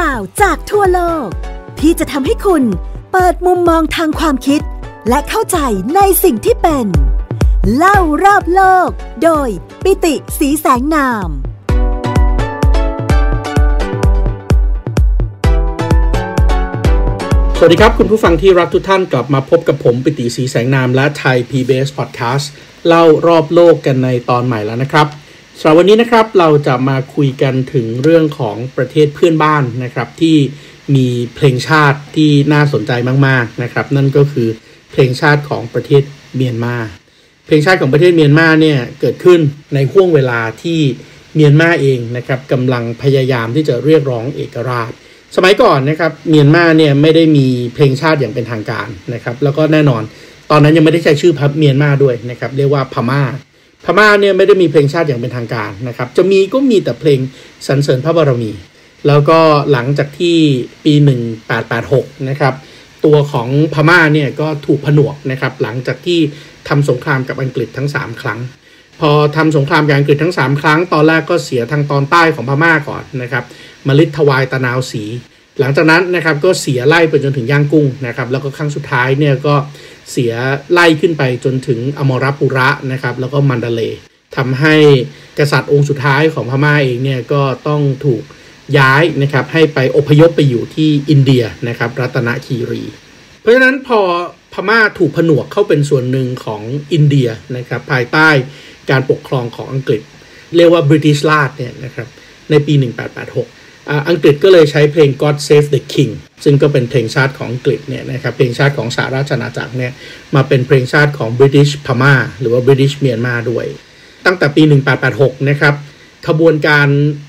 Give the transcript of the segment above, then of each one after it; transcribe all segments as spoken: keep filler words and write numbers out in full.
ราวจากทั่วโลกที่จะทำให้คุณเปิดมุมมองทางความคิดและเข้าใจในสิ่งที่เป็นเล่ารอบโลกโดยปิติ สีแสงนามสวัสดีครับคุณผู้ฟังที่รักทุกท่านกลับมาพบกับผมปิติ สีแสงนามและไทย พี บี เอส Podcast เล่ารอบโลกกันในตอนใหม่แล้วนะครับสำหรับวันนี้นะครับเราจะมาคุยกันถึงเรื่องของประเทศเพื่อนบ้านนะครับที่มีเพลงชาติที่น่าสนใจมากๆนะครับนั่นก็คือเพลงชาติของประเทศเมียนมาเพลงชาติของประเทศเมียนมาเนี่ยเกิดขึ้นในช่วงเวลาที่เมียนมาเองนะครับกำลังพยายามที่จะเรียกร้องเอกราชสมัยก่อนนะครับเมียนมาเนี่ยไม่ได้มีเพลงชาติอย่างเป็นทางการนะครับแล้วก็แน่นอนตอนนั้นยังไม่ได้ใช้ชื่อเมียนมาด้วยนะครับเรียกว่าพม่าพม่าเนี่ยไม่ได้มีเพลงชาติอย่างเป็นทางการนะครับจะมีก็มีแต่เพลงสรรเสริญพระบารมีแล้วก็หลังจากที่ปีหนึ่งพันแปดร้อยแปดสิบหกนะครับตัวของพม่าเนี่ยก็ถูกผนวกนะครับหลังจากที่ทำสงครามกับอังกฤษทั้งสามครั้งพอทำสงครามกับอังกฤษทั้งสามครั้งตอนแรกก็เสียทางตอนใต้ของพม่าก่อนนะครับมฤทวายตะนาวศรีหลังจากนั้นนะครับก็เสียไล่ไปจนถึงย่างกุ้งนะครับแล้วก็ครั้งสุดท้ายเนี่ยก็เสียไล่ขึ้นไปจนถึงอมรปุระนะครับแล้วก็มันดาเลย์ทำให้กษัตริย์องค์สุดท้ายของพม่าเองเนี่ยก็ต้องถูกย้ายนะครับให้ไปอพยพไปอยู่ที่อินเดียนะครับรัตนคีรีเพราะฉะนั้นพอพม่าถูกผนวกเข้าเป็นส่วนหนึ่งของอินเดียนะครับภายใต้การปกครองของอังกฤษเรียกว่าบริติชราจเนี่ยนะครับในปีหนึ่งพันแปดร้อยแปดสิบหกอังกฤษก็เลยใช้เพลง God Save the King ซึ่งก็เป็นเพลงชาติของอังกฤษเนี่ยนะครับเพลงชาติของสหราชอาณาจักรเนี่ยมาเป็นเพลงชาติของ British พม่าหรือว่า British เมียนมาด้วยตั้งแต่ปีหนึ่งพันแปดร้อยแปดสิบหกนะครับขบวนการ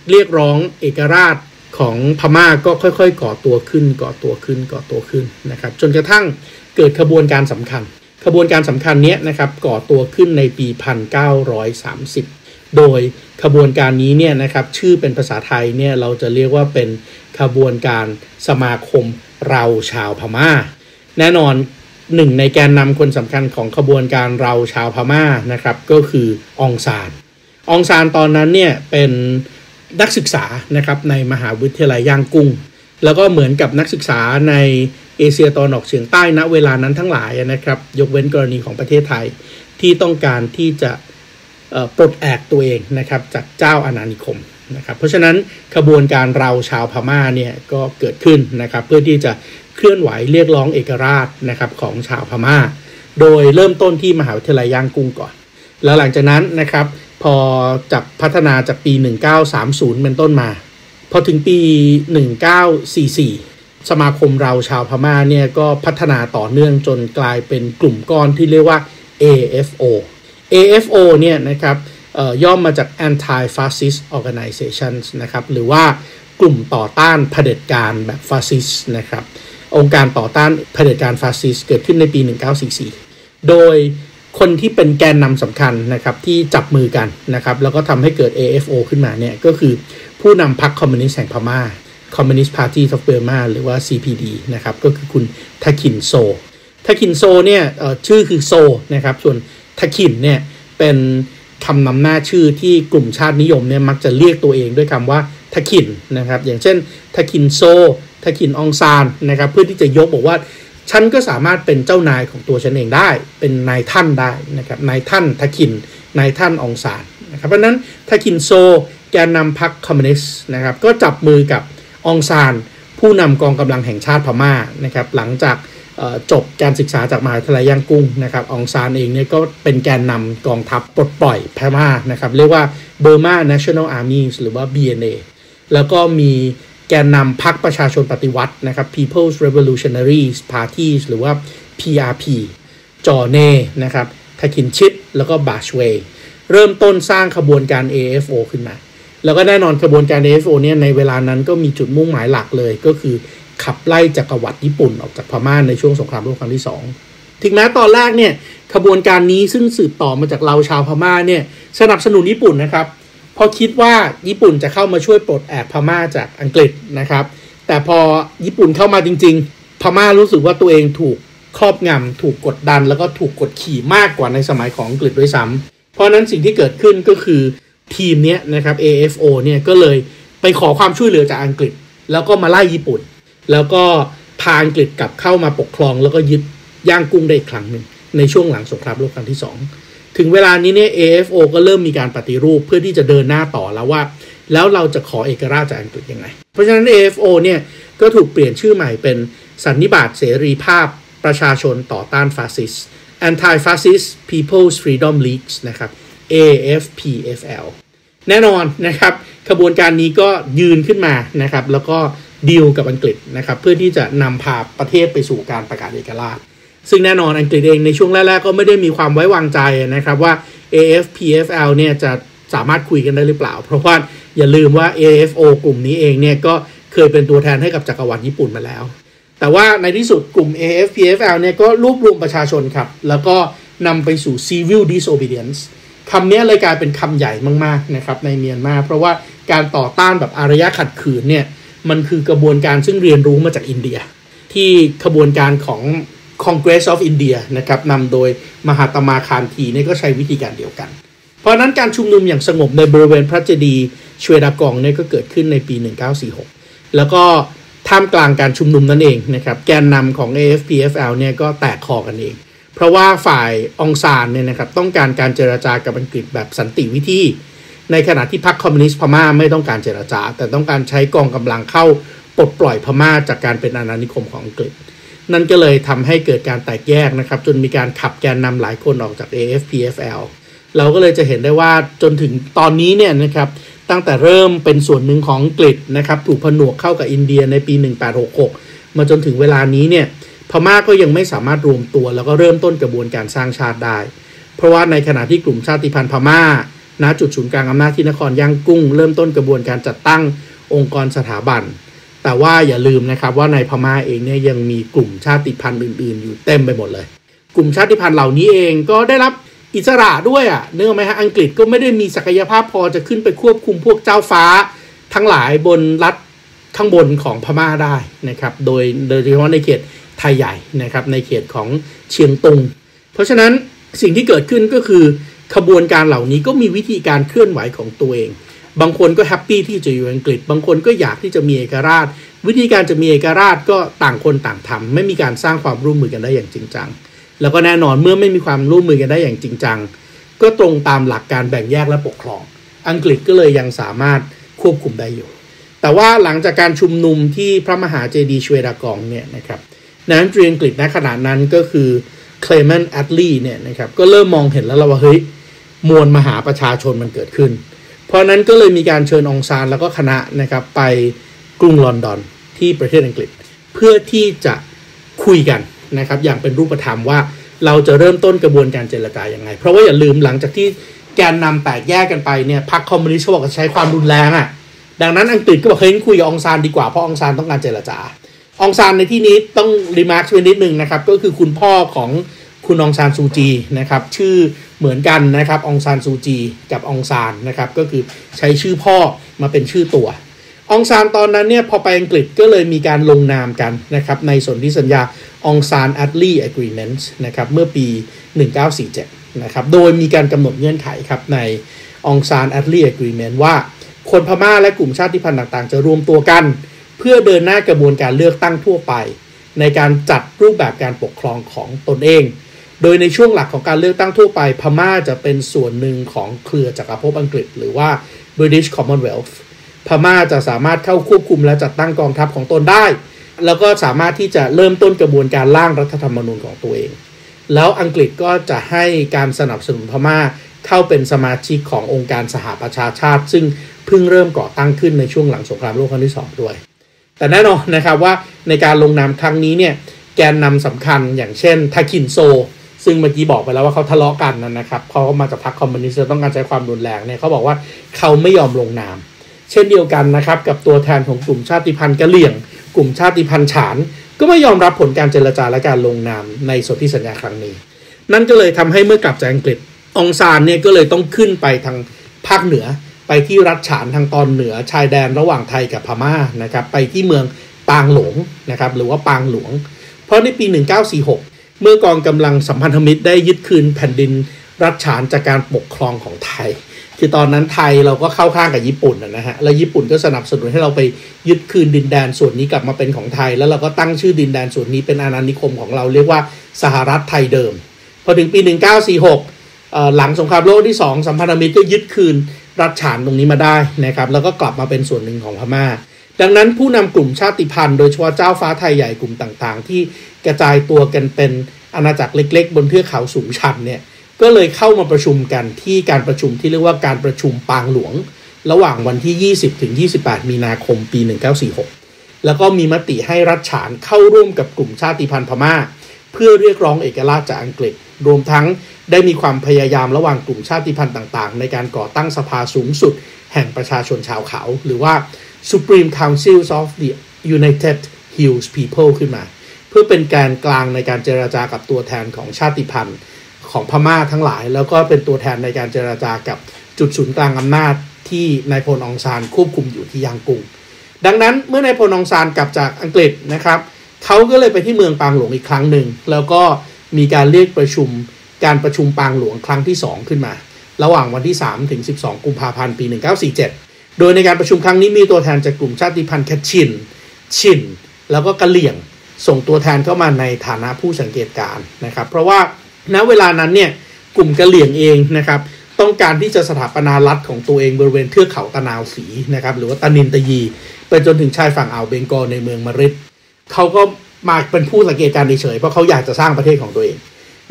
เรียกร้องเอกราชของพม่าก็ค่อยๆก่อตัวขึ้นก่อตัวขึ้นก่อตัวขึ้นนะครับจนกระทั่งเกิดขบวนการสำคัญขบวนการสำคัญเนี้ยนะครับก่อตัวขึ้นในปีหนึ่งพันเก้าร้อยสามสิบโดยขบวนการนี้เนี่ยนะครับชื่อเป็นภาษาไทยเนี่ยเราจะเรียกว่าเป็นขบวนการสมาคมเราชาวพม่าแน่นอนหนึ่งในแกนนำคนสำคัญของขบวนการเราชาวพม่านะครับก็คือองซานองซานตอนนั้นเนี่ยเป็นนักศึกษานะครับในมหาวิทยาลัยย่างกุ้งแล้วก็เหมือนกับนักศึกษาในเอเชียตะวันออกเฉียงใต้ณเวลานั้นทั้งหลายนะครับยกเว้นกรณีของประเทศไทยที่ต้องการที่จะปลดแอกตัวเองนะครับจากเจ้าอาณานิคมนะครับเพราะฉะนั้นขบวนการเราชาวพม่าเนี่ยก็เกิดขึ้นนะครับเพื่อที่จะเคลื่อนไหวเรียกร้องเอกราชนะครับของชาวพม่าโดยเริ่มต้นที่มหาวิทยาลัยย่างกุ้งก่อนแล้วหลังจากนั้นนะครับพอจับพัฒนาจากปีหนึ่งพันเก้าร้อยสามสิบเป็นต้นมาพอถึงปีหนึ่งพันเก้าร้อยสี่สิบสี่สมาคมเราชาวพม่าเนี่ยก็พัฒนาต่อเนื่องจนกลายเป็นกลุ่มก้อนที่เรียกว่า เอ เอฟ โอเอ เอฟ โอ เนี่ยนะครับย่อมมาจาก Anti-Fascist Organizations นะครับหรือว่ากลุ่มต่อต้านเผด็จการแบบฟาสซิสต์นะครับองค์การต่อต้านเผด็จการฟาสซิสต์เกิดขึ้นในปีหนึ่งพันเก้าร้อยสี่สิบสี่โดยคนที่เป็นแกนนำสำคัญนะครับที่จับมือกันนะครับแล้วก็ทำให้เกิด เอ เอฟ โอ ขึ้นมาเนี่ยก็คือผู้นำพรรคคอมมิวนิสต์แห่งพม่า Communist Party of Burma หรือว่า ซี พี ดี นะครับก็คือคุณทาคินโซทาคินโซเนี่ยชื่อคือโซนะครับส่วนทาคินเนี่ยเป็นคำนำหน้าชื่อที่กลุ่มชาตินิยมเนี่ยมักจะเรียกตัวเองด้วยคำว่าทาคินนะครับอย่างเช่นทาคินโซทาคินองซานนะครับเพื่อที่จะยกบอกว่าฉันก็สามารถเป็นเจ้านายของตัวฉันเองได้เป็นนายท่านได้นะครับนายท่านทาคินนายท่านองซานนะครับเพราะนั้นทาคินโซแกนนำพรรคคอมมิวนิสต์นะครับก็จับมือกับองซานผู้นำกองกำลังแห่งชาติพม่านะครับหลังจากจบการศึกษาจากมหาวิทยาลัยย่างกุ้งนะครับองซานเองเนี่ยก็เป็นแกนนำกองทัพปลดปล่อยพม่านะครับเรียกว่า Burma National Army หรือว่า บี เอ็น เอ แล้วก็มีแกนนำพรรคประชาชนปฏิวัตินะครับ People's Revolutionary Party หรือว่า พี อาร์ พี จอเน่นะครับทาคินชิดแล้วก็บาชเวย์เริ่มต้นสร้างขบวนการ เอ เอฟ โอ ขึ้นมาแล้วก็แน่นอนขบวนการ เอ เอฟ โอ เนี่ยในเวลานั้นก็มีจุดมุ่งหมายหลักเลยก็คือขับไล่จักรวรรดิญี่ปุ่นออกจากพม่าในช่วงสงครามโลกครั้งที่สองถึงแม้ตอนแรกเนี่ยขบวนการนี้ซึ่งสืบต่อมาจากเราชาวพม่าเนี่ยสนับสนุนญี่ปุ่นนะครับพอคิดว่าญี่ปุ่นจะเข้ามาช่วยปลดแอกพม่าจากอังกฤษนะครับแต่พอญี่ปุ่นเข้ามาจริงๆพม่ารู้สึกว่าตัวเองถูกครอบงำถูกกดดันแล้วก็ถูกกดขี่มากกว่าในสมัยของอังกฤษด้วยซ้ำเพราะนั้นสิ่งที่เกิดขึ้นก็คือทีมเนี้ยนะครับ เอ เอฟ โอ เนี่ยก็เลยไปขอความช่วยเหลือจากอังกฤษ แล้วก็มาไล่ญี่ปุ่นแล้วก็พาอังกฤษกลับเข้ามาปกครองแล้วก็ยึดย่างกุ้งได้อีกครั้งหนึ่งในช่วงหลังสงครามโลกครั้งที่สองถึงเวลานี้เนี่ย เอ เอฟ โอ ก็เริ่มมีการปฏิรูปเพื่อที่จะเดินหน้าต่อแล้วว่าแล้วเราจะขอเอกราชจากอังกฤษยังไงเพราะฉะนั้น เอ เอฟ โอ เนี่ยก็ถูกเปลี่ยนชื่อใหม่เป็นสันนิบาตเสรีภาพประชาชนต่อต้านฟาสซิสต์ Anti-Fascist People's Freedom Leagues นะครับ เอ เอฟ พี เอฟ แอล แน่นอนนะครับขบวนการนี้ก็ยืนขึ้นมานะครับแล้วก็ดีลกับอังกฤษนะครับเพื่อที่จะนำพาประเทศไปสู่การประกาศเอกราชซึ่งแน่นอนอังกฤษเองในช่วงแรกๆก็ไม่ได้มีความไว้วางใจนะครับว่า เอ เอฟ พี เอฟ แอล เนี่ยจะสามารถคุยกันได้หรือเปล่าเพราะว่าอย่าลืมว่า เอ เอฟ โอ กลุ่มนี้เองเนี่ยก็เคยเป็นตัวแทนให้กับจักรวรรดิญี่ปุ่นมาแล้วแต่ว่าในที่สุดกลุ่ม เอ เอฟ พี เอฟ แอล เนี่ยก็รวบรวมประชาชนครับแล้วก็นำไปสู่ Civil Disobedience คำนี้เลยกลายเป็นคำใหญ่มากๆนะครับในเมียนมาเพราะว่าการต่อต้านแบบอารยะขัดขืนเนี่ยมันคือกระบวนการซึ่งเรียนรู้มาจากอินเดียที่ขบวนการของ Congress of India นะครับนำโดยมหาตมาคานธีเนี่ยก็ใช้วิธีการเดียวกันเพราะนั้นการชุมนุมอย่างสงบในบริเวณพระเจดีย์ชเวดากองเนี่ยก็เกิดขึ้นในปีหนึ่งเก้าสี่หกแล้วก็ท่ามกลางการชุมนุมนั่นเองนะครับแกนนำของ เอ เอฟ พี เอฟ แอล เนี่ยก็แตกคอกันเองเพราะว่าฝ่ายองซานเนี่ยนะครับต้องการการเจรจากับอังกฤษแบบสันติวิธีในขณะที่พรรคคอมมิวนิสต์พม่าไม่ต้องการเจรจาแต่ต้องการใช้กองกำลังเข้าปลดปล่อยพม่าจากการเป็นอาณานิคมของอังกฤษนั่นก็เลยทำให้เกิดการแตกแยกนะครับจนมีการขับแกนนำหลายคนออกจาก เอ เอฟ พี เอฟ แอล เราก็เลยจะเห็นได้ว่าจนถึงตอนนี้เนี่ยนะครับตั้งแต่เริ่มเป็นส่วนหนึ่งของอังกฤษนะครับถูกผนวกเข้ากับอินเดียในปีหนึ่งแปดหกหกมาจนถึงเวลานี้เนี่ยพม่าก็ยังไม่สามารถรวมตัวแล้วก็เริ่มต้นกระบวนการสร้างชาติได้เพราะว่าในขณะที่กลุ่มชาติพันธุ์พม่าณจุดศูนย์กลางอำนาจที่นครย่างกุ้งเริ่มต้นกระบวนการจัดตั้งองค์กรสถาบันแต่ว่าอย่าลืมนะครับว่าในพม่าเองเนี่ยยังมีกลุ่มชาติพันธุ์อื่นๆอยู่เต็มไปหมดเลยกลุ่มชาติพันธุ์เหล่านี้เองก็ได้รับอิสระด้วยอ่ะเนื่องไหมฮะอังกฤษก็ไม่ได้มีศักยภาพพอจะขึ้นไปควบคุมพวกเจ้าฟ้าทั้งหลายบนรัฐข้างบนของพม่าได้นะครับโดยโดยเฉพาะในเขตไทยใหญ่นะครับในเขตของเชียงตุงเพราะฉะนั้นสิ่งที่เกิดขึ้นก็คือขบวนการเหล่านี้ก็มีวิธีการเคลื่อนไหวของตัวเองบางคนก็แฮปปี้ที่จะอยู่อังกฤษบางคนก็อยากที่จะมีเอกราชวิธีการจะมีเอกราชก็ต่างคนต่างทำไม่มีการสร้างความร่วมมือกันได้อย่างจริงจังแล้วก็แน่นอนเมื่อไม่มีความร่วมมือกันได้อย่างจริงจังก็ตรงตามหลักการแบ่งแยกและปกครองอังกฤษก็เลยยังสามารถควบคุมได้อยู่แต่ว่าหลังจากการชุมนุมที่พระมหาเจดีย์ชเวดากองเนี่ยนะครับนายกรัฐมนตรีอังกฤษณขณะนั้นก็คือเคลเมนต์แอดลีย์เนี่ยนะครับก็เริ่มมองเห็นแล้วว่าเฮ้ยมวลมหาประชาชนมันเกิดขึ้นเพราะนั้นก็เลยมีการเชิญองซานแล้วก็คณะนะครับไปกรุงลอนดอนที่ประเทศอังกฤษเพื่อที่จะคุยกันนะครับอย่างเป็นรูปธรรมว่าเราจะเริ่มต้นกระบวนการเจรจาอย่างไรเพราะว่าอย่าลืมหลังจากที่แกนนำแตกแยกกันไปเนี่ยพรรคคอมมิวนิสต์เขาบอกจะใช้ความรุนแรงอ่ะดังนั้นอังกฤษก็บอกเฮ้ยคุยกับองซานดีกว่าเพราะองซานต้องการเจรจาองซานในที่นี้ต้องรีมาร์คไว้นิดนึงนะครับก็คือคุณพ่อของคุณองซานซูจีนะครับชื่อเหมือนกันนะครับองซานซูจีกับองซานนะครับก็คือใช้ชื่อพ่อมาเป็นชื่อตัวองซานตอนนั้นเนี่ยพอไปอังกฤษก็เลยมีการลงนามกันนะครับในสนธิสัญญาองซานแอดลีย์ Agreement นะครับเมื่อปีหนึ่งเก้าสี่เจ็ดนะครับโดยมีการกำหนดเงื่อนไขครับในองซานแอดลีย์ Agreement ว่าคนพม่าและกลุ่มชาติพันธุ์ต่างๆจะรวมตัวกันเพื่อเดินหน้ากระบวนการเลือกตั้งทั่วไปในการจัดรูปแบบการปกครองของตนเองโดยในช่วงหลักของการเลือกตั้งทั่วไปพม่าจะเป็นส่วนหนึ่งของเครือจักรภพอังกฤษหรือว่า British Commonwealth พม่าจะสามารถเข้าควบคุมและจัดตั้งกองทัพของตนได้แล้วก็สามารถที่จะเริ่มต้นกระบวนการร่างรัฐธรรมนูญของตัวเองแล้วอังกฤษก็จะให้การสนับสนุนพม่าเข้าเป็นสมาชิกขององค์การสหประชาชาติซึ่งเพิ่งเริ่มก่อตั้งขึ้นในช่วงหลังสงครามโลกครั้งที่สองด้วยแต่แน่นอนนะครับว่าในการลงนามครั้งนี้เนี่ยแกนนำสำคัญอย่างเช่นทาคินโซซึ่งเมื่อกี้บอกไปแล้วว่าเขาทะเลาะกันนั่นนะครับเขามาจากพรรคคอมมิวนิสต์ต้องการใช้ความรุนแรงเนี่ยเขาบอกว่าเขาไม่ยอมลงนามเช่นเดียวกันนะครับกับตัวแทนของกลุ่มชาติพันธุ์กะเหรี่ยงกลุ่มชาติพันธุ์ฉานก็ไม่ยอมรับผลการเจรจาและการลงนามในสนธิสัญญาครั้งนี้นั่นก็เลยทำให้เมื่อกลับจากอังกฤษองซานเนี่ยก็เลยต้องขึ้นไปทางภาคเหนือไปที่รัฐฉานทางตอนเหนือชายแดนระหว่างไทยกับพม่านะครับไปที่เมืองปางหลงนะครับหรือว่าปางหลวงเพราะในปีหนึ่งเก้าสี่หกเมื่อกองกำลังสัมพันธมิตรได้ยึดคืนแผ่นดินรัฐฉานจากการปกครองของไทย คือตอนนั้นไทยเราก็เข้าข้างกับญี่ปุ่นนะฮะแล้วญี่ปุ่นก็สนับสนุนให้เราไปยึดคืนดินแดนส่วนนี้กลับมาเป็นของไทยแล้วเราก็ตั้งชื่อดินแดนส่วนนี้เป็นอาณานิคมของเราเรียกว่าสหรัฐไทยเดิมพอถึงปีหนึ่งเก้าสี่หกหลังสงครามโลกที่สองสัมพันธมิตรก็ยึดคืนรัฐฉานตรงนี้มาได้นะครับแล้วก็กลับมาเป็นส่วนหนึ่งของพม่าดังนั้นผู้นำกลุ่มชาติพันธุ์โดยเฉพาะเจ้าฟ้าไทยใหญ่กลุ่มต่างๆที่กระจายตัวกันเป็นอาณาจักรเล็กๆบนเทือกเขาสูงชันเนี่ยก็เลยเข้ามาประชุมกันที่การประชุมที่เรียกว่าการประชุมปางหลวงระหว่างวันที่ ยี่สิบถึงยี่สิบแปด มีนาคมปีหนึ่งเก้าสี่หกแล้วก็มีมติให้รัฐฉานเข้าร่วมกับกลุ่มชาติพันธุ์พม่าเพื่อเรียกร้องเอกราชจากอังกฤษรวมทั้งได้มีความพยายามระหว่างกลุ่มชาติพันธุ์ต่างๆในการก่อตั้งสภาสูงสุดแห่งประชาชนชาวเขาหรือว่า Supreme Council of the United Hills People ขึ้นมาเพื่อเป็นแกนกลางในการเจรจากับตัวแทนของชาติพันธุ์ของพม่าทั้งหลายแล้วก็เป็นตัวแทนในการเจรจากับจุดศูนย์กลางอำนาจที่นายพลองซานควบคุมอยู่ที่ย่างกุ้งดังนั้นเมื่อนายพลองซานกลับจากอังกฤษนะครับเขาก็เลยไปที่เมืองปางหลวงอีกครั้งหนึ่งแล้วก็มีการเรียกประชุมการประชุมปางหลวงครั้งที่สองขึ้นมาระหว่างวันที่สามถึงสิบสองกุมภาพันธ์ปีหนึ่งเก้าสี่เจ็ดโดยในการประชุมครั้งนี้มีตัวแทนจากกลุ่มชาติพันธุ์แคชินชินแล้วก็กะเหรี่ยงส่งตัวแทนเข้ามาในฐานะผู้สังเกตการนะครับเพราะว่าณเวลานั้นเนี่ยกลุ่มกะเหรี่ยงเองนะครับต้องการที่จะสถาปนารัฐของตัวเองบริเวณเทือกเขาตะนาวศรีนะครับหรือว่าตะนินตะยีไปจนถึงชายฝั่งอ่าวเบงกอลในเมืองมะริดเขาก็มาเป็นผู้สังเกตการเฉยๆเพราะเขาอยากจะสร้างประเทศของตัวเอง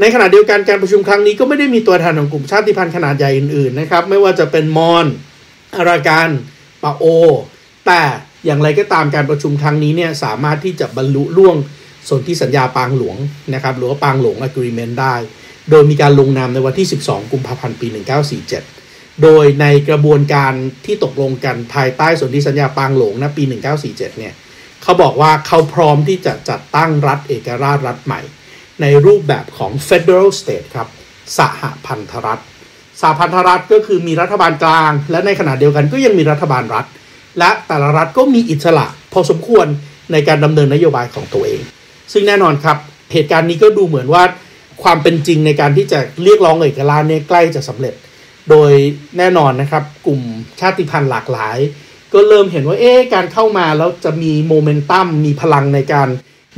ในขณะเดียวกันการประชุมครั้งนี้ก็ไม่ได้มีตัวแทนของกลุ่มชาติพันธุ์ขนาดใหญ่อื่นๆนะครับไม่ว่าจะเป็นมอญอารากันปะโอแต่อย่างไรก็ตามการประชุมครั้งนี้เนี่ยสามารถที่จะบรรลุล่วงส่วนที่สัญญาปางหลวงนะครับหรือว่าปางหลวง Agreement ได้โดยมีการลงนามในวันที่สิบสองกุมภาพันธ์ปีหนึ่งเก้าสี่เจ็ดโดยในกระบวนการที่ตกลงกันภายใต้ส่วนที่สัญญาปางหลวงณปีหนึ่งเก้าสี่เจ็ดเนี่ยเขาบอกว่าเขาพร้อมที่จะจัดตั้งรัฐเอกราชรัฐใหม่ในรูปแบบของ Federal State ครับสหพันธรัฐสหพันธรัฐก็คือมีรัฐบาลกลางและในขณะเดียวกันก็ยังมีรัฐบาลรัฐและแต่ละรัฐก็มีอิสระพอสมควรในการดำเนินนโยบายของตัวเองซึ่งแน่นอนครับเหตุการณ์นี้ก็ดูเหมือนว่าความเป็นจริงในการที่จะเรียกร้องเอกราชเนี่ยใกล้จะสำเร็จโดยแน่นอนนะครับกลุ่มชาติพันธุ์หลากหลายก็เริ่มเห็นว่าเอ๊ะการเข้ามาแล้วจะมีโมเมนตัมมีพลังในการ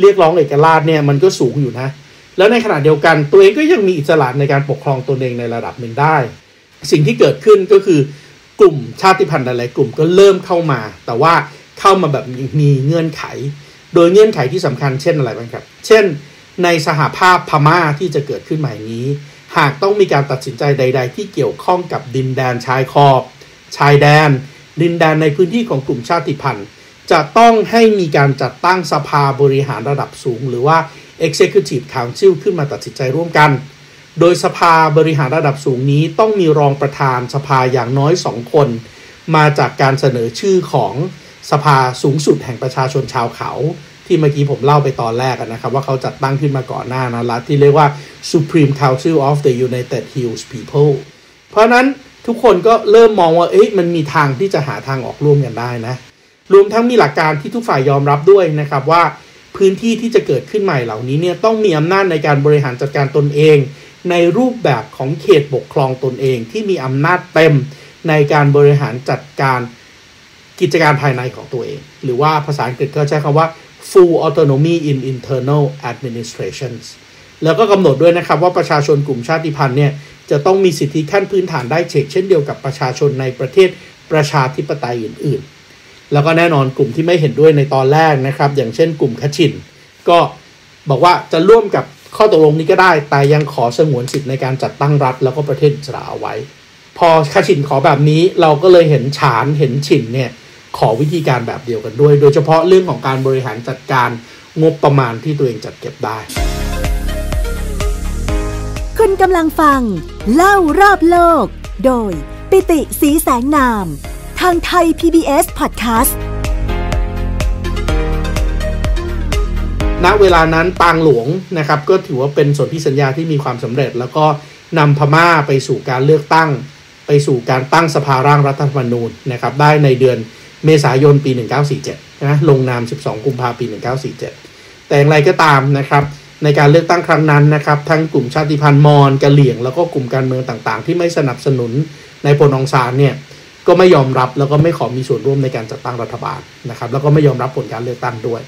เรียกร้องเอกราชเนี่ยมันก็สูงอยู่นะแล้วในขณะเดียวกันตัวเองก็ยังมีอิสระในการปกครองตนเองในระดับหนึ่งได้สิ่งที่เกิดขึ้นก็คือกลุ่มชาติพันธุ์หลายกลุ่มก็เริ่มเข้ามาแต่ว่าเข้ามาแบบมีเงื่อนไขโดยเงื่อนไขที่สำคัญเช่นอะไรบ้างครับเช่นในสหภาพพม่าที่จะเกิดขึ้นใหม่นี้หากต้องมีการตัดสินใจใดๆที่เกี่ยวข้องกับดินแดนชายขอบชายแดนดินแดนในพื้นที่ของกลุ่มชาติพันธุ์จะต้องให้มีการจัดตั้งสภาบริหารระดับสูงหรือว่า Executive Council ขึ้นมาตัดสินใจร่วมกันโดยสภาบริหารระดับสูงนี้ต้องมีรองประธานสภาอย่างน้อยสองคนมาจากการเสนอชื่อของสภาสูงสุดแห่งประชาชนชาวเขาที่เมื่อกี้ผมเล่าไปตอนแรกนะครับว่าเขาจัดตั้งขึ้นมาก่อนหน้านั้นที่เรียกว่า Supreme Council of the United Hills People เพราะนั้นทุกคนก็เริ่มมองว่าเอ๊ะมันมีทางที่จะหาทางออกร่วมกันได้นะรวมทั้งมีหลักการที่ทุกฝ่ายยอมรับด้วยนะครับว่าพื้นที่ที่จะเกิดขึ้นใหม่เหล่านี้เนี่ยต้องมีอำนาจในการบริหารจัดการตนเองในรูปแบบของเขตปกครองตนเองที่มีอำนาจเต็มในการบริหารจัดการกิจการภายในของตัวเองหรือว่าภาษาอังกฤษก็ใช้คำว่า full autonomy in internal administrations แล้วก็กำหนดด้วยนะครับว่าประชาชนกลุ่มชาติพันธุ์เนี่ยจะต้องมีสิทธิขั้นพื้นฐานได้เช่นเดียวกับประชาชนในประเทศประชาธิปไตยอื่นๆแล้วก็แน่นอนกลุ่มที่ไม่เห็นด้วยในตอนแรกนะครับอย่างเช่นกลุ่มคชินก็บอกว่าจะร่วมกับข้อตกลงนี้ก็ได้แต่ยังขอสงวนสิทธิในการจัดตั้งรัฐแล้วก็ประเทศอิสระเอาไว้พอคชินขอแบบนี้เราก็เลยเห็นฉานเห็นฉินเนี่ยขอวิธีการแบบเดียวกันด้วยโดยเฉพาะเรื่องของการบริหารจัดการงบประมาณที่ตัวเองจัดเก็บได้คุณกำลังฟังเล่ารอบโลกโดยปิติสีแสงนามทางไทย พี บี เอส Podcast ณเวลานั้นปางหลวงนะครับก็ถือว่าเป็นสนธิสัญญาที่มีความสำเร็จแล้วก็นำพม่าไปสู่การเลือกตั้งไปสู่การตั้งสภาร่างรัฐธรรมนูญนะครับได้ในเดือนเมษายนปีหนึ่งเก้าสี่เจ็ดนะลงนามสิบสองกุมภาพันธ์ปีหนึ่งเก้าสี่เจ็ดแต่อย่างไรก็ตามนะครับในการเลือกตั้งครั้งนั้นนะครับทั้งกลุ่มชาติพันธุ์มอญกะเหรี่ยงแล้วก็กลุ่มการเมืองต่างๆที่ไม่สนับสนุน นายพลองซานเนี่ยก็ไม่ยอมรับแล้วก็ไม่ขอมีส่วนร่วมในการจัดตั้งรัฐบาลนะครับแล้วก็ไม่ยอมรับผลการเลือกตั้งด้วย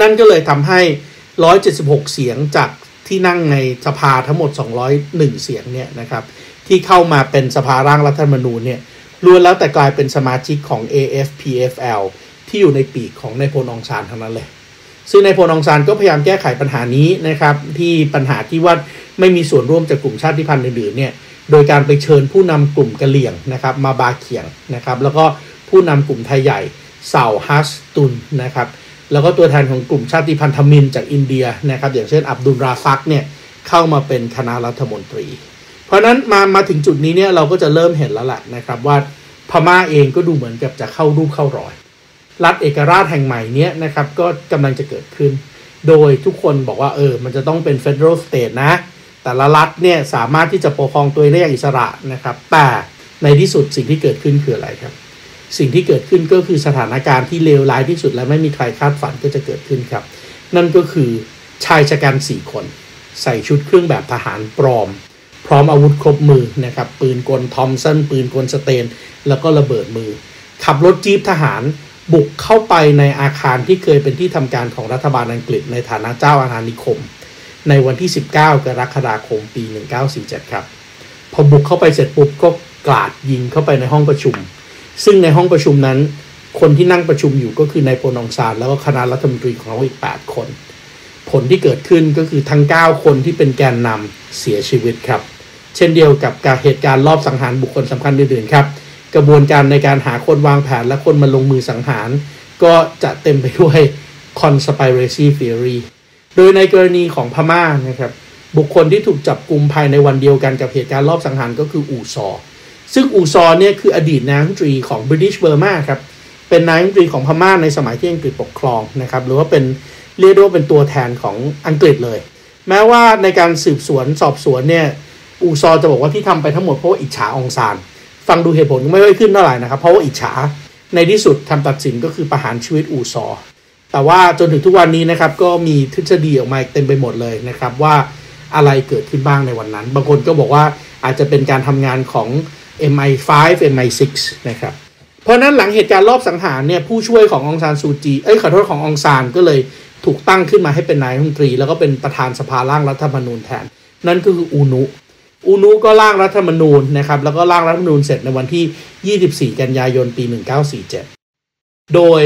นั่นก็เลยทำให้หนึ่งร้อยเจ็ดสิบหกเสียงจากที่นั่งในสภาทั้งหมดสองร้อยเอ็ดเสียงเนี่ยนะครับที่เข้ามาเป็นสภาร่างรัฐธรรมนูญเนี่ยล้วนแล้วแต่กลายเป็นสมาชิกของ เอ เอฟ พี เอฟ แอล ที่อยู่ในปีกของนายพลองซานทั้งนั้นเลยซึ่งนายพลองซานก็พยายามแก้ไขปัญหานี้นะครับที่ปัญหาที่ว่าไม่มีส่วนร่วมจากกลุ่มชาติพันธุ์อื่นๆเนี่ยโดยการไปเชิญผู้นำกลุ่มกะเหรี่ยงนะครับมาบาเขียงนะครับแล้วก็ผู้นำกลุ่มไทยใหญ่เซาฮัสตุนนะครับแล้วก็ตัวแทนของกลุ่มชาติพันธมินจากอินเดียนะครับอย่างเช่นอับดุลราซักเนี่ยเข้ามาเป็นคณะรัฐมนตรีเพราะนั้นมามาถึงจุดนี้เนี่ยเราก็จะเริ่มเห็นแล้วแหละนะครับว่าพม่าเองก็ดูเหมือนกับจะเข้ารูปเข้ารอยรัฐเอกราชแห่งใหม่เนี้ยนะครับก็กำลังจะเกิดขึ้นโดยทุกคนบอกว่าเออมันจะต้องเป็น Federal State นะแต่ละรัฐเนี่ยสามารถที่จะปกครองตัวเองได้อย่างอิสระนะครับแต่ในที่สุดสิ่งที่เกิดขึ้นคืออะไรครับสิ่งที่เกิดขึ้นก็คือสถานการณ์ที่เลวร้ายที่สุดและไม่มีใครคาดฝันก็จะเกิดขึ้นครับนั่นก็คือชายชะกันสี่คนใส่ชุดเครื่องแบบทหารปลอมพร้อมอาวุธครบมือนะครับปืนกลทอมสันปืนกลสเตนแล้วก็ระเบิดมือขับรถจี๊ปทหารบุกเข้าไปในอาคารที่เคยเป็นที่ทำการของรัฐบาลอังกฤษในฐานะเจ้าอาณานิคมในวันที่สิบเก้ากรกฎาคมปีหนึ่งเก้าสี่เจ็ดครับพอบุกเข้าไปเสร็จปุ๊บก็กราดยิงเข้าไปในห้องประชุมซึ่งในห้องประชุมนั้นคนที่นั่งประชุมอยู่ก็คือนายพลองซานแล้วก็คณะรัฐมนตรีของเราอีกแปดคนผลที่เกิดขึ้นก็คือทั้งเก้าคนที่เป็นแกนนำเสียชีวิตครับเช่นเดียวกับการเหตุการณ์รอบสังหารบุคคลสำคัญอื่นๆครับกระบวนการในการหาคนวางแผนและคนมาลงมือสังหารก็จะเต็มไปด้วย conspiracy theory โดยในกรณีของพม่านะครับบุคคลที่ถูกจับกุมภายในวันเดียวกันกับเหตุการณ์รอบสังหารก็คืออูซอซึ่งอูซอเนี่ยคืออดีตนายกรัฐมนตรีของ British Burma ครับเป็นนายกรัฐมนตรีของพม่าในสมัยที่อังกฤษปกครองนะครับหรือว่าเป็นเรียกว่าเป็นตัวแทนของอังกฤษเลยแม้ว่าในการสืบสวนสอบสวนเนี่ยอูซอจะบอกว่าที่ทำไปทั้งหมดเพราะว่าอิจฉาองซานฟังดูเหตุผลก็ไม่ค่อยขึ้นเท่าไหร่นะครับเพราะว่าอิจฉาในที่สุดคำตัดสินก็คือประหารชีวิตอูซอแต่ว่าจนถึงทุกวันนี้นะครับก็มีทฤษฎีออกมาเต็มไปหมดเลยนะครับว่าอะไรเกิดขึ้นบ้างในวันนั้นบางคนก็บอกว่าอาจจะเป็นการทำงานของ เอ็ม ไอ ไฟว์ เอ็ม ไอ ซิกซ์ นะครับเพราะนั้นหลังเหตุการณ์รอบสังหารเนี่ยผู้ช่วยขององซานซูจีเอ้ยขอโทษขององซานก็เลยถูกตั้งขึ้นมาให้เป็นนายรัฐมนตรีแล้วก็เป็นประธานสภาร่างรัฐธรรมนูญแทนนั่นก็คืออูนุอูนุก็ร่างรัฐธรรมนูญนะครับแล้วก็ร่างรัฐธรรมนูญเสร็จในวันที่ยี่สิบสี่กันยายนปีหนึ่งเก้าสี่เจ็ดโดย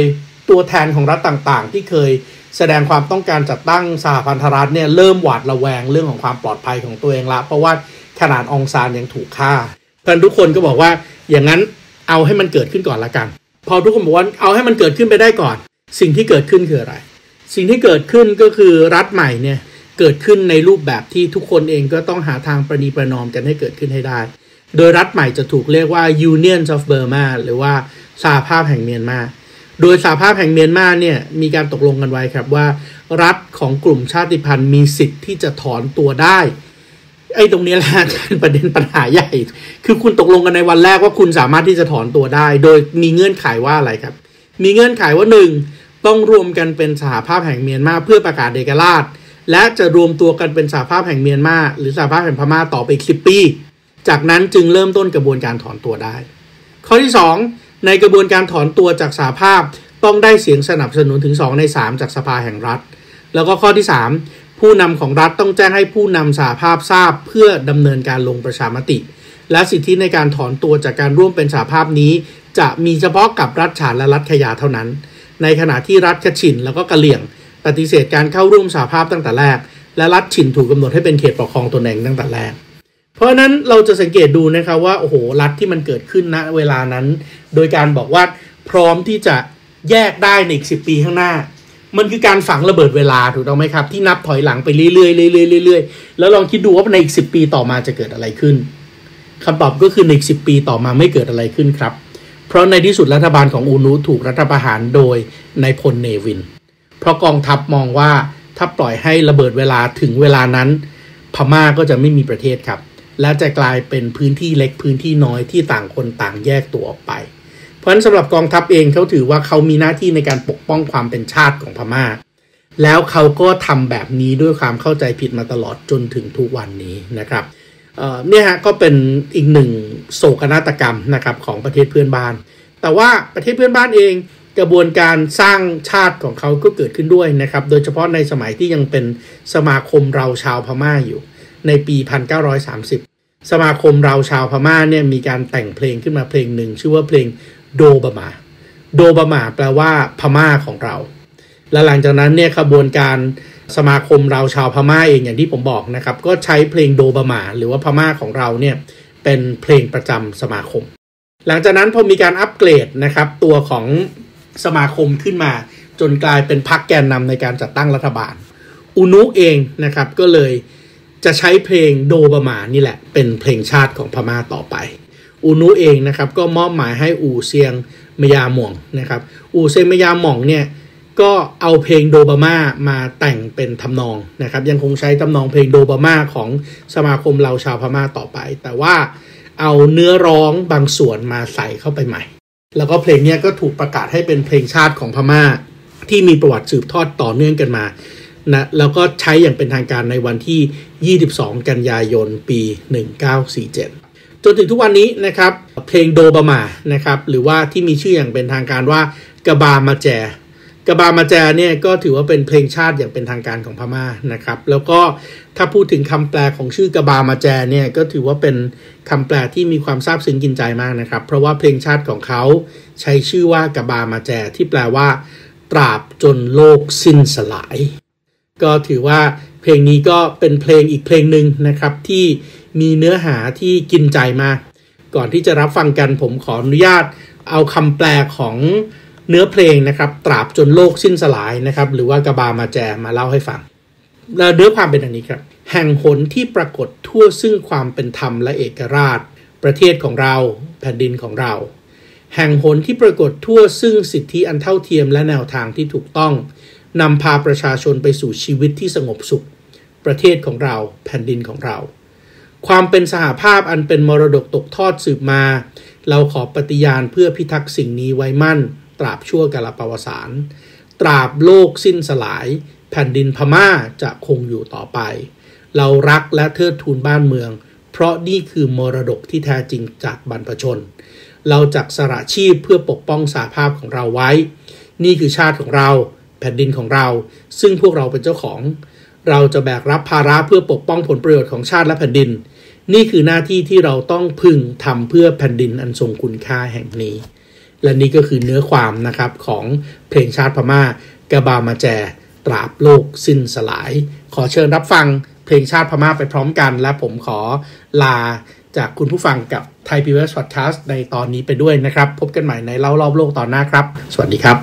ตัวแทนของรัฐต่างๆที่เคยแสดงความต้องการจัดตั้งสหพันธรัฐเนี่ยเริ่มหวาดระแวงเรื่องของความปลอดภัยของตัวเองละเพราะว่าขนาดองซานยังถูกฆ่าเพื่อนทุกคนก็บอกว่าอย่างนั้นเอาให้มันเกิดขึ้นก่อนละกันพอทุกคนบอกว่าเอาให้มันเกิดขึ้นไปได้ก่อนสิ่งที่เกิดขึ้นคืออะไรสิ่งที่เกิดขึ้นก็คือรัฐใหม่เนี่ยเกิดขึ้นในรูปแบบที่ทุกคนเองก็ต้องหาทางประนีประนอมกันให้เกิดขึ้นให้ได้โดยรัฐใหม่จะถูกเรียกว่า Unions of Burma หรือว่าสหภาพแห่งเมียนมาโดยสหภาพแห่งเมียนมาเนี่ยมีการตกลงกันไว้ครับว่ารัฐของกลุ่มชาติพันธุ์มีสิทธิ์ที่จะถอนตัวได้ไอ้ตรงนี้แหละเป็นประเด็นปัญหาใหญ่คือคุณตกลงกันในวันแรกว่าคุณสามารถที่จะถอนตัวได้โดยมีเงื่อนไขว่าอะไรครับมีเงื่อนไขว่าหนึ่งต้องรวมกันเป็นสหภาพแห่งเมียนมาเพื่อประกาศเอกราชและจะรวมตัวกันเป็นสหภาพแห่งเมียนมาหรือสหภาพแห่งพม่าต่อไปอีกสิบปีจากนั้นจึงเริ่มต้นกระบวนการถอนตัวได้ข้อที่สองในกระบวนการถอนตัวจากสหภาพต้องได้เสียงสนับสนุนถึงสองในสามจากสภาแห่งรัฐแล้วก็ข้อที่สามผู้นำของรัฐต้องแจ้งให้ผู้นำสหภาพทราบเพื่อดำเนินการลงประชามติและสิทธิในการถอนตัวจากการร่วมเป็นสหภาพนี้จะมีเฉพาะกับรัฐฉานและรัฐขยาเท่านั้นในขณะที่รัฐขชินแล้วก็กะเหรี่ยงปฏิเสธการเข้าร่วมสหภาพตั้งแต่แรกและรัฐฉินถูกกำหนดให้เป็นเขตปกครองตนเองตั้งแต่แรกเพราะนั้นเราจะสังเกตดูนะครับว่าโอ้โหรัฐที่มันเกิดขึ้นณเวลานั้นโดยการบอกว่าพร้อมที่จะแยกได้ในอีกสิบปีข้างหน้ามันคือการฝังระเบิดเวลาถูกต้องไหมครับที่นับถอยหลังไปเรื่อยๆเรื่อยๆเรื่อยๆแล้วลองคิดดูว่าในอีกสิบปีต่อมาจะเกิดอะไรขึ้นคำตอบก็คือในอีกสิบปีต่อมาไม่เกิดอะไรขึ้นครับเพราะในที่สุดรัฐบาลของอูนุถูกรัฐประหารโดยนายพลเนวินเพราะกองทัพมองว่าถ้าปล่อยให้ระเบิดเวลาถึงเวลานั้นพม่าก็จะไม่มีประเทศครับและจะกลายเป็นพื้นที่เล็กพื้นที่น้อยที่ต่างคนต่างแยกตัวออกไปเพราะฉะนั้นสำหรับกองทัพเองเขาถือว่าเขามีหน้าที่ในการปกป้องความเป็นชาติของพม่าแล้วเขาก็ทำแบบนี้ด้วยความเข้าใจผิดมาตลอดจนถึงทุกวันนี้นะครับ เนี่ยฮะก็เป็นอีกหนึ่งโศกนาฏกรรมนะครับของประเทศเพื่อนบ้านแต่ว่าประเทศเพื่อนบ้านเองกระบวนการสร้างชาติของเขาก็เกิดขึ้นด้วยนะครับโดยเฉพาะในสมัยที่ยังเป็นสมาคมเราชาวพม่าอยู่ในปีหนึ่งพันเก้าร้อยสามสิบสมาคมเราชาวพม่าเนี่ยมีการแต่งเพลงขึ้นมาเพลงหนึ่งชื่อว่าเพลงโดบะหมาโดบะหมาแปลว่าพม่าของเราและหลังจากนั้นเนี่ยกระบวนการสมาคมเราชาวพม่าเองอย่างที่ผมบอกนะครับก็ใช้เพลงโดบะหมาหรือว่าพม่าของเราเนี่ยเป็นเพลงประจำสมาคมหลังจากนั้นพอมีการอัปเกรดนะครับตัวของสมาคมขึ้นมาจนกลายเป็นพรรคแกนนำในการจัดตั้งรัฐบาลอุนุเองนะครับก็เลยจะใช้เพลงโดบะหมานี่แหละเป็นเพลงชาติของพม่าต่อไปอุนุเองนะครับก็มอบหมายให้อู่เซียงมยาหม่องนะครับอู่เซียงมยาหม่องเนี่ยก็เอาเพลงโดบะหมามาแต่งเป็นทำนองนะครับยังคงใช้ทำนองเพลงโดบะหมาของสมาคมเราชาวพม่าต่อไปแต่ว่าเอาเนื้อร้องบางส่วนมาใส่เข้าไปใหม่แล้วก็เพลงนี้ก็ถูกประกาศให้เป็นเพลงชาติของพม่าที่มีประวัติสืบทอดต่อเนื่องกันมานะแล้วก็ใช้อย่างเป็นทางการในวันที่ยี่สิบสองกันยายนปีหนึ่งพันเก้าร้อยสี่สิบเจ็ดจนถึงทุกวันนี้นะครับเพลงโดบะหมานะครับหรือว่าที่มีชื่ออย่างเป็นทางการว่ากะบามาแจกะบามาแจเนี่ยก็ถือว่าเป็นเพลงชาติอย่างเป็นทางการของพม่านะครับแล้วก็ถ้าพูดถึงคำแปลของชื่อกะบามาแจเนี่ยก็ถือว่าเป็นคำแปลที่มีความซาบซึ้งกินใจมากนะครับเพราะว่าเพลงชาติของเขาใช้ชื่อว่ากะบามาแจที่แปลว่าตราบจนโลกสิ้นสลายก็ถือว่าเพลงนี้ก็เป็นเพลงอีกเพลงหนึ่งนะครับที่มีเนื้อหาที่กินใจมากก่อนที่จะรับฟังกันผมขออนุญาตเอาคำแปลของเนื้อเพลงนะครับตราบจนโลกสิ้นสลายนะครับหรือว่ากะบามาแจมาเล่าให้ฟังเนื้อความเป็นอย่างนี้ครับแห่งหนที่ปรากฏทั่วซึ่งความเป็นธรรมและเอกราชประเทศของเราแผ่นดินของเราแห่งหนที่ปรากฏทั่วซึ่งสิทธิอันเท่าเทียมและแนวทางที่ถูกต้องนำพาประชาชนไปสู่ชีวิตที่สงบสุขประเทศของเราแผ่นดินของเราความเป็นสหภาพอันเป็นมรดกตกทอดสืบมาเราขอปฏิญาณเพื่อพิทักษ์สิ่งนี้ไว้มั่นตราบชั่วกาลปวสานตราบโลกสิ้นสลายแผ่นดินพม่าจะคงอยู่ต่อไปเรารักและเทิดทูนบ้านเมืองเพราะนี่คือมรดกที่แท้จริงจากบรรพชนเราจักสละชีพเพื่อปกป้องสหภาพของเราไว้นี่คือชาติของเราแผ่นดินของเราซึ่งพวกเราเป็นเจ้าของเราจะแบกรับภาระเพื่อปกป้องผลประโยชน์ของชาติและแผ่นดินนี่คือหน้าที่ที่เราต้องพึงทำเพื่อแผ่นดินอันทรงคุณค่าแห่งนี้และนี่ก็คือเนื้อความนะครับของเพลงชาติพม่ากะบามาแจตราบโลกสิ้นสลายขอเชิญรับฟังเพลงชาติพม่าไปพร้อมกันและผมขอลาจากคุณผู้ฟังกับ Thai พี บี เอส Podcast ในตอนนี้ไปด้วยนะครับพบกันใหม่ในเล่ารอบโลกตอนหน้าครับสวัสดีครับ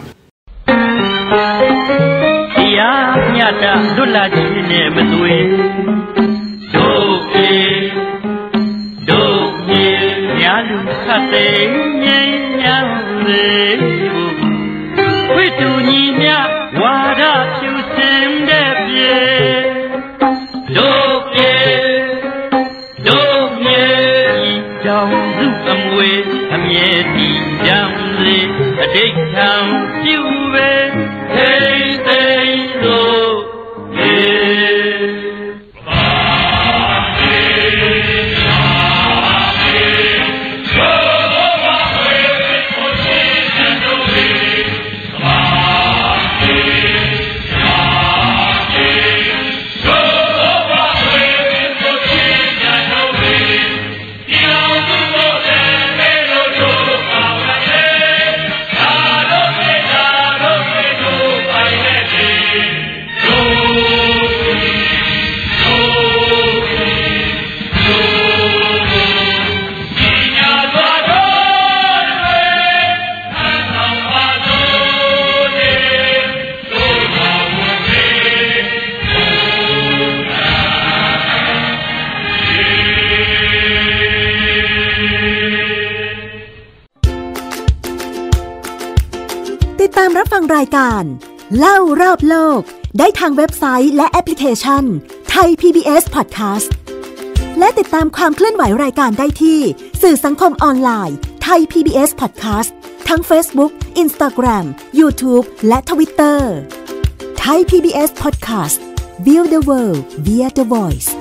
รายการเล่ารอบโลกได้ทางเว็บไซต์และแอปพลิเคชัน Thai พี บี เอส Podcast และติดตามความเคลื่อนไหวรายการได้ที่สื่อสังคมออนไลน์ Thai พี บี เอส Podcast ทั้ง Facebook, Instagram, YouTube และ Twitter Thai พี บี เอส Podcast Build the World via the Voice